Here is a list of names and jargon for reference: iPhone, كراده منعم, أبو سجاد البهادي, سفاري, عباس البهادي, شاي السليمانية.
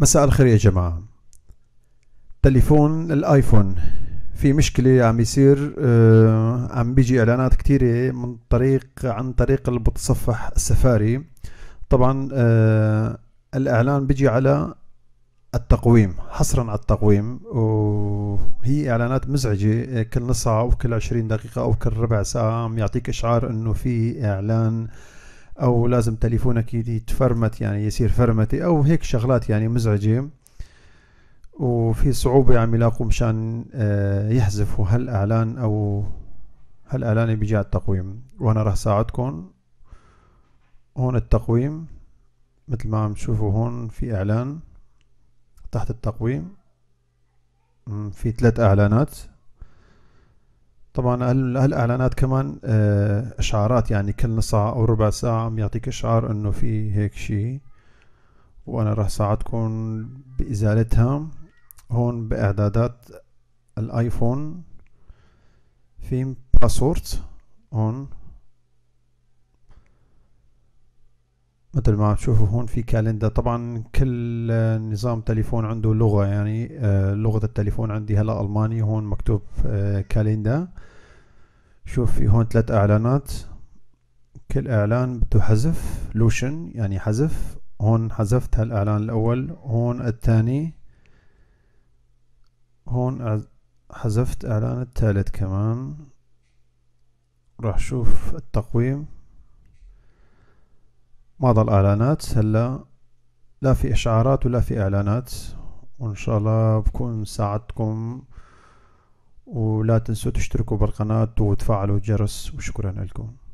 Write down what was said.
مساء الخير يا جماعة. تليفون الايفون في مشكلة عم يصير، عم بيجي اعلانات كتيرة من عن طريق المتصفح السفاري. طبعا الاعلان بيجي على التقويم، حصرا على التقويم، وهي اعلانات مزعجة. كل نص ساعة او كل 20 دقيقة او كل ربع ساعة عم يعطيك اشعار انه في اعلان او لازم تليفونك يتفرمت، يعني يصير فرمتي او هيك شغلات يعني مزعجة. وفي صعوبة عم يلاقوا مشان يحذفوا هالاعلان او هالاعلان بيجي على التقويم. وانا راح ساعدكم. هون التقويم مثل ما عم تشوفوا، هون في اعلان تحت التقويم، في 3 اعلانات. طبعا هالاعلانات كمان اشعارات، يعني كل نص ساعة او ربع ساعة عم يعطيك اشعار انه في هيك شي، وانا راح ساعدكم بازالتها. هون باعدادات الايفون في باسورد، هون مثل ما عم تشوفوا هون في كالندا. طبعا كل نظام تليفون عنده لغة، يعني لغة التليفون عندي هلا ألماني، هون مكتوب كالندا. شوف في هون 3 اعلانات، كل اعلان بده حذف، لوشن يعني حذف. هون حذفت هالاعلان الاول، هون الثاني، هون حذفت اعلان الثالث كمان. راح شوف التقويم، ما ضل اعلانات هلا، لا في اشعارات ولا في اعلانات. وان شاء الله بكون ساعدتكم، ولا تنسوا تشتركوا بالقناة وتفعلوا الجرس، وشكرا لكم.